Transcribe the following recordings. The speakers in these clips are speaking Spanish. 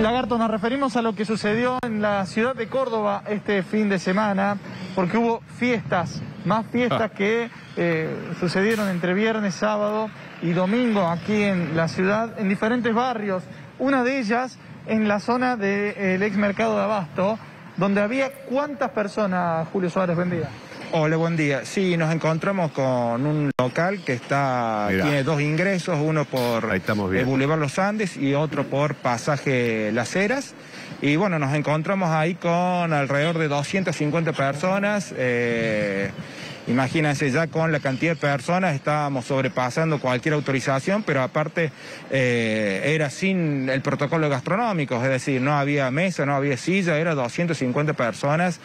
Lagarto, nos referimos a lo que sucedió en la ciudad de Córdoba este fin de semana, porque hubo fiestas, más fiestas que sucedieron entre viernes, sábado y domingo aquí en la ciudad, en diferentes barrios. Una de ellas en la zona del ex mercado de Abasto, donde había ¿cuántas personas, Julio Suárez? Buen día. Hola, buen día. Sí, nos encontramos con un local que está tiene dos ingresos, uno por el Boulevard Los Andes y otro por pasaje Las Heras. Y bueno, nos encontramos ahí con alrededor de 250 personas. Imagínense, ya con la cantidad de personas estábamos sobrepasando cualquier autorización, pero aparte era sin el protocolo gastronómico, es decir, no había mesa, no había silla, era 250 personas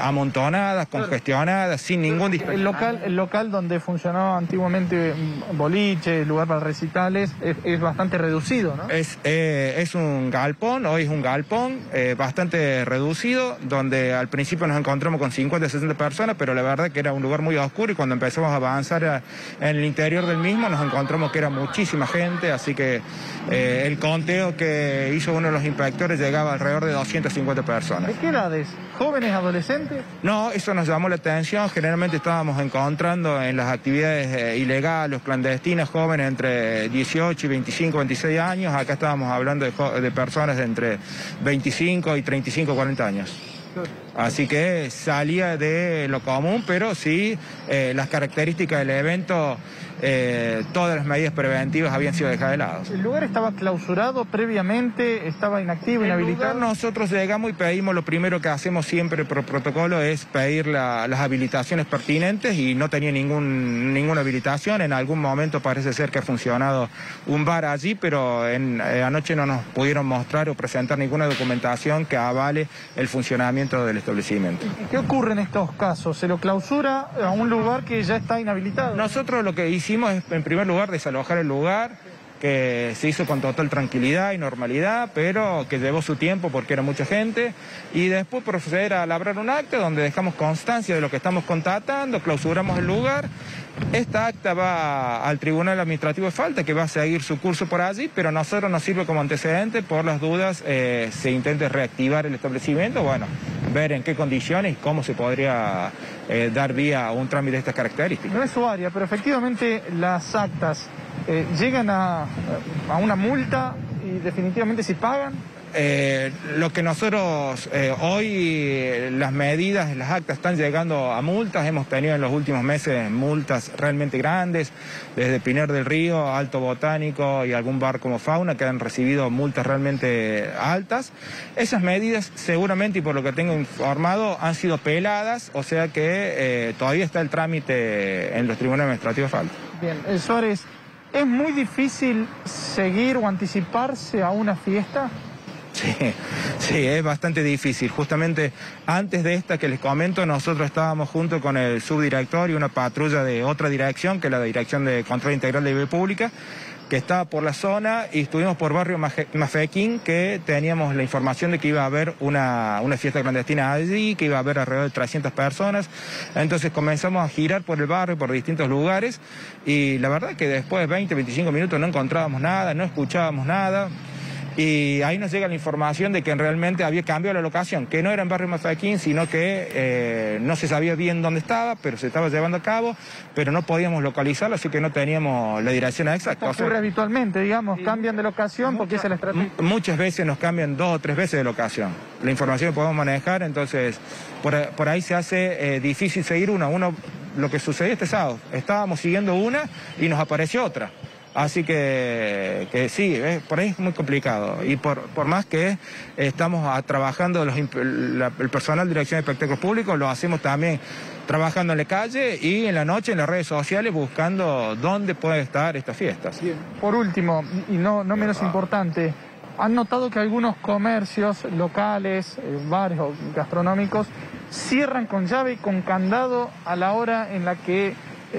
amontonadas, congestionadas, sin ningún dispensador. El local donde funcionaba antiguamente boliche, lugar para recitales, es bastante reducido, ¿no? Es un galpón, hoy es un galpón bastante reducido, donde al principio nos encontramos con 50, 60 personas, pero la verdad que era un lugar muy oscuro, y cuando empezamos a avanzar en el interior del mismo nos encontramos que era muchísima gente, así que el conteo que hizo uno de los inspectores llegaba alrededor de 250 personas. ¿De qué edades? ¿Jóvenes, adolescentes? No, eso nos llamó la atención. Generalmente estábamos encontrando en las actividades ilegales, clandestinas, jóvenes entre 18 y 25, 26 años. Acá estábamos hablando de personas de entre 25 y 35, 40 años. Así que salía de lo común, pero sí, las características del evento, todas las medidas preventivas habían sido dejadas de lado. ¿El lugar estaba clausurado previamente? ¿Estaba inactivo, inhabilitado? El lugar, nosotros llegamos y pedimos, lo primero que hacemos siempre por protocolo es pedir las habilitaciones pertinentes, y no tenía ninguna habilitación. En algún momento parece ser que ha funcionado un bar allí, pero anoche no nos pudieron mostrar o presentar ninguna documentación que avale el funcionamiento del establecimiento. ¿Qué ocurre en estos casos? ¿Se lo clausura a un lugar que ya está inhabilitado? Nosotros lo que hicimos es, en primer lugar, desalojar el lugar, que se hizo con total tranquilidad y normalidad, pero que llevó su tiempo porque era mucha gente, y después proceder a labrar un acta donde dejamos constancia de lo que estamos constatando, clausuramos el lugar. Esta acta va al Tribunal Administrativo de Falta, que va a seguir su curso por allí, pero a nosotros nos sirve como antecedente, por las dudas se intente reactivar el establecimiento, bueno, ver en qué condiciones y cómo se podría dar vía a un trámite de estas características. No es su área, pero efectivamente las actas llegan a una multa, y definitivamente si pagan. Lo que nosotros hoy, las medidas, las actas están llegando a multas. Hemos tenido en los últimos meses multas realmente grandes, desde Pinar del Río, Alto Botánico y algún bar como Fauna, que han recibido multas realmente altas. Esas medidas seguramente, y por lo que tengo informado, han sido peladas, o sea que todavía está el trámite en los tribunales administrativos de Falta. Bien, Suárez, ¿es muy difícil seguir o anticiparse a una fiesta? Sí, es bastante difícil. Justamente antes de esta que les comento, nosotros estábamos junto con el subdirector y una patrulla de otra dirección, que es la Dirección de Control Integral de Vida Pública, que estaba por la zona, y estuvimos por Barrio Maffeiquín, que teníamos la información de que iba a haber una fiesta clandestina allí, que iba a haber alrededor de 300 personas. Entonces comenzamos a girar por el barrio, por distintos lugares, y la verdad que después de 20, 25 minutos no encontrábamos nada, no escuchábamos nada. Y ahí nos llega la información de que realmente había cambiado la locación, que no era en Barrio Mataquín, sino que no se sabía bien dónde estaba, pero se estaba llevando a cabo, pero no podíamos localizarlo, así que no teníamos la dirección exacta. Esto ocurre, o sea, habitualmente, digamos, cambian de locación porque esa es la estrategia. Muchas veces nos cambian 2 o 3 veces de locación. La información que podemos manejar, entonces, por ahí se hace difícil seguir una. Lo que sucedió este sábado, estábamos siguiendo una y nos apareció otra. Así que sí, por ahí es muy complicado. Y por más que estamos trabajando el personal de Dirección de Espectáculos Públicos, lo hacemos también trabajando en la calle y en la noche en las redes sociales, buscando dónde pueden estar estas fiestas. Por último, y no menos importante, ¿han notado que algunos comercios locales, bares o gastronómicos, cierran con llave y con candado a la hora en la que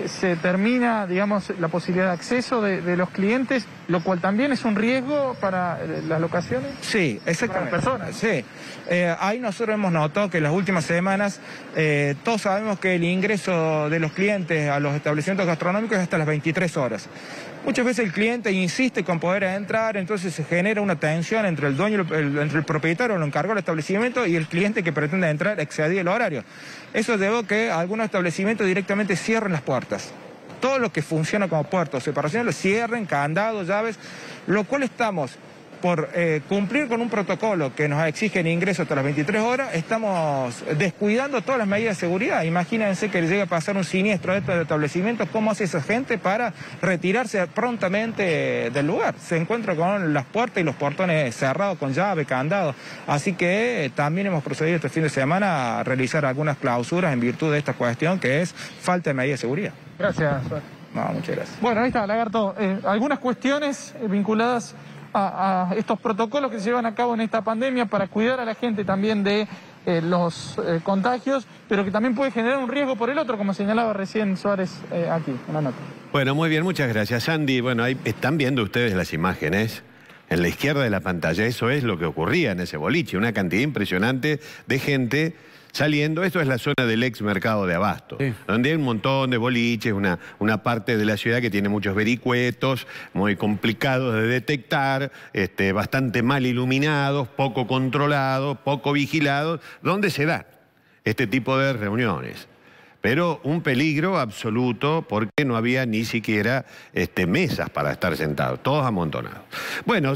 se termina, digamos, la posibilidad de acceso de los clientes? lo cual también es un riesgo para las locaciones. Sí, exactamente. Para las personas. Sí. Ahí nosotros hemos notado que en las últimas semanas todos sabemos que el ingreso de los clientes a los establecimientos gastronómicos es hasta las 23 horas. Muchas veces el cliente insiste con poder entrar, entonces se genera una tensión entre el dueño, entre el propietario, lo encargó del establecimiento y el cliente que pretende entrar excedía el horario. Eso llevó que algunos establecimientos directamente cierren las puertas. Todo lo que funciona como puertos, separaciones, lo cierren, candados, llaves, lo cual estamos por cumplir con un protocolo que nos exige el ingreso hasta las 23 horas, estamos descuidando todas las medidas de seguridad. Imagínense que llegue a pasar un siniestro de estos establecimientos, ¿cómo hace esa gente para retirarse prontamente del lugar? Se encuentra con las puertas y los portones cerrados, con llave, candado. Así que también hemos procedido este fin de semana a realizar algunas clausuras en virtud de esta cuestión que es falta de medidas de seguridad. Gracias. No, muchas gracias. Bueno, ahí está, Lagarto. Algunas cuestiones vinculadas a estos protocolos que se llevan a cabo en esta pandemia para cuidar a la gente también de los contagios, pero que también puede generar un riesgo por el otro, como señalaba recién Suárez aquí, en la nota. Bueno, muy bien, muchas gracias, Sandy. Bueno, ahí están viendo ustedes las imágenes. En la izquierda de la pantalla, eso es lo que ocurría en ese boliche, una cantidad impresionante de gente saliendo. Esto es la zona del ex mercado de Abasto, sí, donde hay un montón de boliches, una parte de la ciudad que tiene muchos vericuetos, muy complicados de detectar, bastante mal iluminados, poco controlados, poco vigilados, donde se dan este tipo de reuniones. Pero un peligro absoluto porque no había ni siquiera mesas para estar sentados, todos amontonados. Bueno.